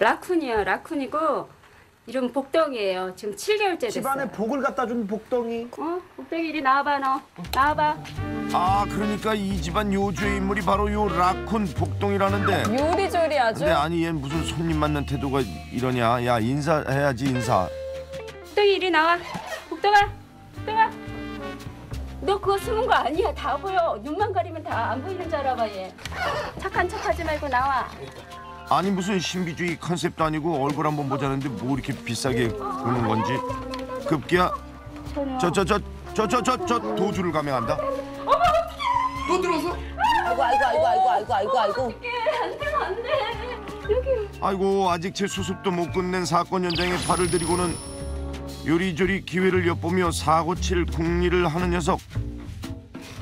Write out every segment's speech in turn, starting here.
라쿤이요. 라쿤이고 이름 복덩이에요. 지금 7개월째 됐어요. 집안에 복을 갖다 준 복덩이. 어? 복덩이 이리 나와봐 너. 나와봐. 아 그러니까 이 집안 요주의 인물이 바로 요 라쿤 복덩이라는데. 요리조리 아주. 근데 아니 얘 무슨 손님 맞는 태도가 이러냐. 야 인사해야지 인사. 복덩이 이리 나와. 복덩아. 복덩아. 너 그거 숨은 거 아니야. 다 보여. 눈만 가리면 다 안 보이는 줄 알아봐 얘. 착한 척하지 말고 나와. 아니 무슨 신비주의 컨셉도 아니고 얼굴 한번 보자는데 뭐 이렇게 비싸게 보는 건지. 급기야 저 도주를 감행한다. 어머 어떡해. 또 들어서? 아이고. 어떡해. 안 되면 안 돼. 여기. 아이고 아직 제 수습도 못 끝낸 사건 현장에 발을 들이고는 요리조리 기회를 엿보며 사고칠 궁리를 하는 녀석.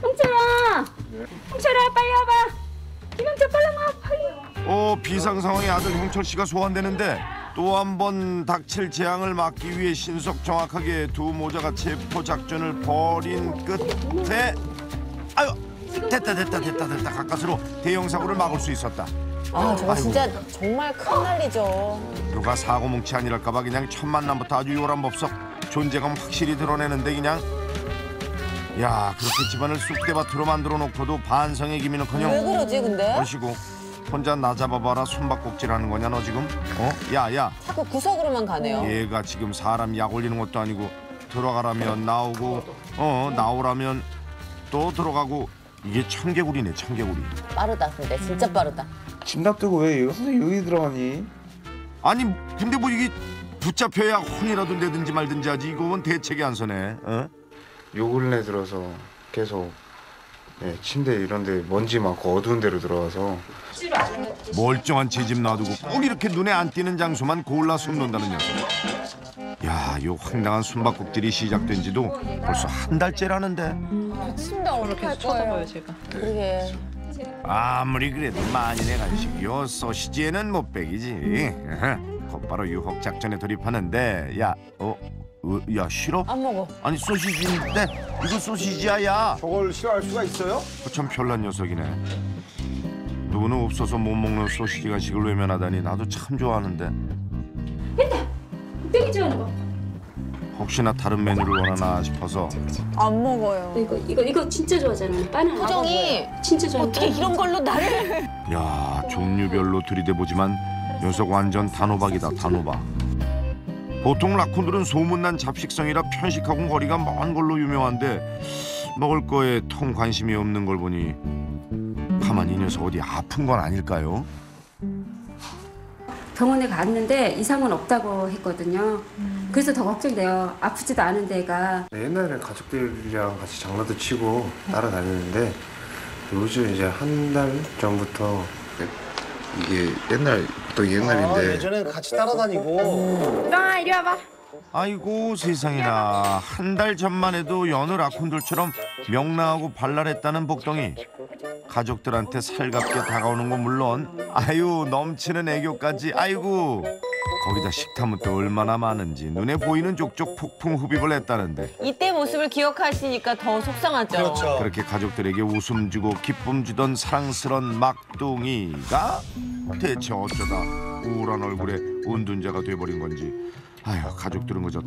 홍철아. 네? 홍철아 빨리 와봐. 김영철 빨리 와. 빨리. 오, 비상 상황에 아들 형철 씨가 소환되는데 또 한 번 닥칠 재앙을 막기 위해 신속 정확하게 두 모자가 체포 작전을 벌인 끝에 아유 됐다 가까스로 대형 사고를 막을 수 있었다. 아 저거 진짜 정말 큰 난리죠. 누가 사고 뭉치 아니랄까 봐 그냥 첫 만남부터 아주 요란법석 존재감 확실히 드러내는데 그냥. 야 그렇게 집안을 쑥대밭으로 만들어 놓고도 반성의 기미는커녕. 왜 그러지 근데? 아시고. 혼자 나 잡아봐라 숨바꼭질하는 거냐 너 지금? 어? 야야. 자꾸 구석으로만 가네요. 얘가 지금 사람 약 올리는 것도 아니고 들어가라면 나오고 나오라면 또 들어가고 이게 청개구리네 청개구리. 빠르다 근데 진짜 빠르다. 진답 뜨고 왜 선생님 여기 들어가니? 아니 근데 뭐 이게 붙잡혀야 혼이라도 내든지 말든지 하지 이건 대책이 안 서네. 어? 요 근래 들어서 계속. 네, 침대 이런 데 먼지 많고 어두운 데로 들어가서 멀쩡한 제 집 놔두고 꼭 이렇게 눈에 안 띄는 장소만 골라 숨는다는 녀석. 야, 요 황당한 숨바꼭질이 시작된 지도 벌써 한 달째라는데. 침대로 계속 쳐다봐요, 제가. 그러게. 아무리 그래도 만인의 간식 요 소시지에는 못 빼기지. 곧바로 유혹 작전에 돌입하는데 야, 야 싫어? 안 먹어. 아니 소시지인데 이거 소시지야 야. 저걸 싫어할 수가 있어요? 참 별난 녀석이네. 누구는 없어서 못 먹는 소시지 간식을 외면하다니 나도 참 좋아하는데. 됐다. 되게 좋아하는 거. 혹시나 다른 메뉴를 원하나 싶어서. 안 먹어요. 이거 진짜 좋아하잖아요. 바나나. 표정이 진짜 좋아. 어떻게 이런 걸로 나를? 야 종류별로 들이대보지만 녀석 완전 단호박이다 단호박. 보통 라쿤들은 소문난 잡식성이라 편식하고 거리가 먼 걸로 유명한데 먹을 거에 통 관심이 없는 걸 보니 가만 이 녀석 어디 아픈 건 아닐까요? 병원에 갔는데 이상은 없다고 했거든요. 그래서 더 걱정돼요. 아프지도 않은 데가. 옛날에 가족들이랑 같이 장난도 치고 따라다니는데 요즘 이제 한 달 전부터 이게 옛날 또 옛날인데. 아, 예전엔 같이 따라다니고. 나 이리 와봐. 아이고 세상에나 한 달 전만 해도 여느 라쿤들처럼 명랑하고 발랄했다는 복덩이. 가족들한테 살갑게 다가오는 건 물론 아유 넘치는 애교까지. 아이고 거기다 식탐은 또 얼마나 많은지 눈에 보이는 족족 폭풍 흡입을 했다는데. 이때 모습을 기억하시니까 더 속상하죠. 그렇죠. 그렇게 가족들에게 웃음 주고 기쁨 주던 사랑스런 막둥이가 대체 어쩌다 우울한 얼굴에 운둔자가 돼버린 건지. 아휴 가족들은 그저